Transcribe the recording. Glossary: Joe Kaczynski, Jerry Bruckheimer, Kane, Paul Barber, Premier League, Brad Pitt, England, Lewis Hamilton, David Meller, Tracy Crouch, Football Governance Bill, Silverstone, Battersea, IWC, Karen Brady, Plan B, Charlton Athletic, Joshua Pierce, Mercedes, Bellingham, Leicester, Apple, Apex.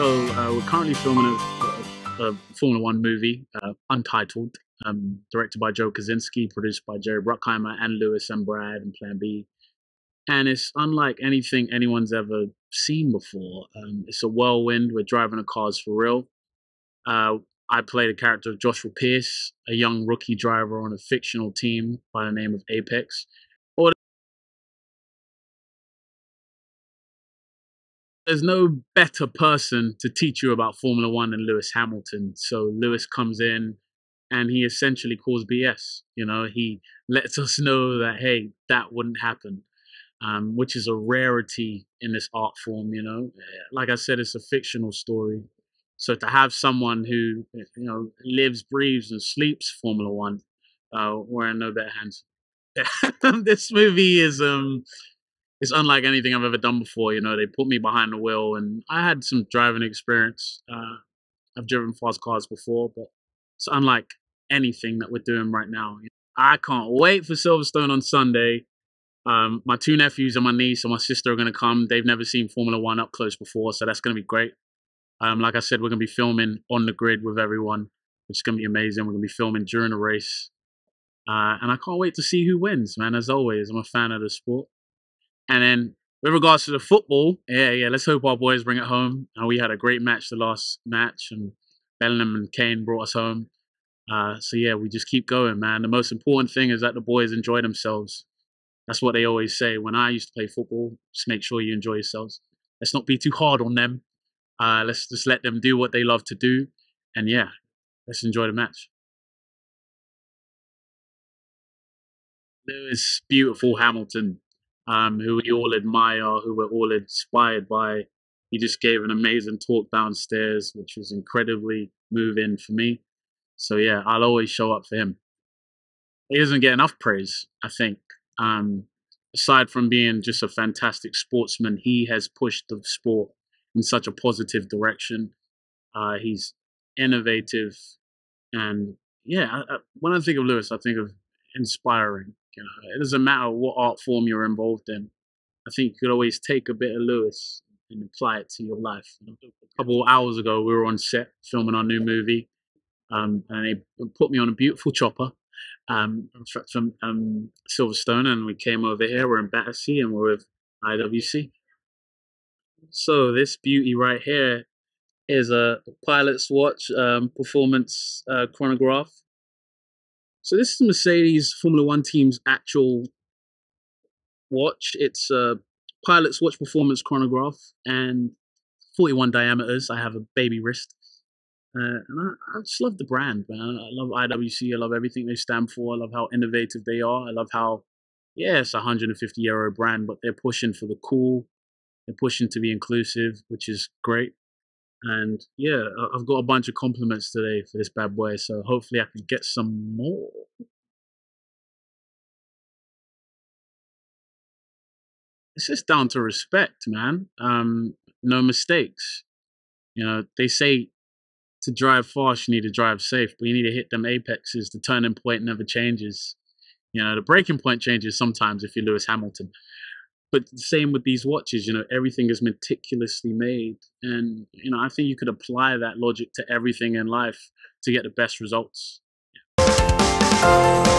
So we're currently filming a Formula One movie, Untitled, directed by Joe Kaczynski, produced by Jerry Bruckheimer and Lewis and Brad and Plan B. And it's unlike anything anyone's ever seen before. It's a whirlwind. We're driving the cars for real. I play the character of Joshua Pierce, a young rookie driver on a fictional team by the name of Apex. There's no better person to teach you about Formula One than Lewis Hamilton. So Lewis comes in and he essentially calls BS. You know, he lets us know that, hey, that wouldn't happen, which is a rarity in this art form. You know, like I said, it's a fictional story. So to have someone who, you know, lives, breathes and sleeps Formula One, we're in no better hands. This movie is... It's unlike anything I've ever done before. You know, they put me behind the wheel and I had some driving experience. I've driven fast cars before, but it's unlike anything that we're doing right now. I can't wait for Silverstone on Sunday. My two nephews and my niece and my sister are going to come. They've never seen Formula One up close before, so that's going to be great. Like I said, we're going to be filming on the grid with everyone, which is going to be amazing. We're going to be filming during the race. And I can't wait to see who wins, man. As always, I'm a fan of the sport. And then with regards to the football, yeah, let's hope our boys bring it home. We had a great match the last match, and Bellingham and Kane brought us home. So, yeah, we just keep going, man. The most important thing is that the boys enjoy themselves. That's what they always say. When I used to play football, just make sure you enjoy yourselves. Let's not be too hard on them. Let's just let them do what they love to do. And, yeah, let's enjoy the match. Lewis, beautiful Hamilton. Who we all admire, who we're all inspired by. He just gave an amazing talk downstairs, which was incredibly moving for me. So, yeah, I'll always show up for him. He doesn't get enough praise, I think. Aside from being just a fantastic sportsman, he has pushed the sport in such a positive direction. He's innovative. And, yeah, when I think of Lewis, I think of inspiring. You know, it doesn't matter what art form you're involved in. I think you could always take a bit of Lewis and apply it to your life. A couple of hours ago, we were on set filming our new movie, and they put me on a beautiful chopper from Silverstone, and we came over here. We're in Battersea, and we're with IWC. So this beauty right here is a pilot's watch performance chronograph. So this is Mercedes Formula One team's actual watch. It's a pilot's watch performance chronograph and 41 diameters. I have a baby wrist. And I just love the brand, man. I love IWC. I love everything they stand for. I love how innovative they are. I love how, yeah, it's a 150-euro brand, but they're pushing for the cool. They're pushing to be inclusive, which is great. And yeah, I've got a bunch of compliments today for this bad boy, so hopefully I can get some more. It's just down to respect, man. No mistakes. You know, they say to drive fast, you need to drive safe, but you need to hit them apexes. The turning point never changes. You know, the breaking point changes sometimes if you're Lewis Hamilton. But same with these watches, you know, everything is meticulously made. And, you know, I think you could apply that logic to everything in life to get the best results. Yeah.